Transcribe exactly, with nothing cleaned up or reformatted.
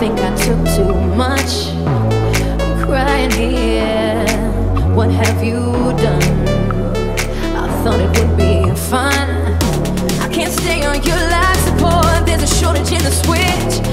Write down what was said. think I took too much. I'm crying here. What have you done? I thought it would be fun. I can't stay on your life support. There's a shortage in the switch.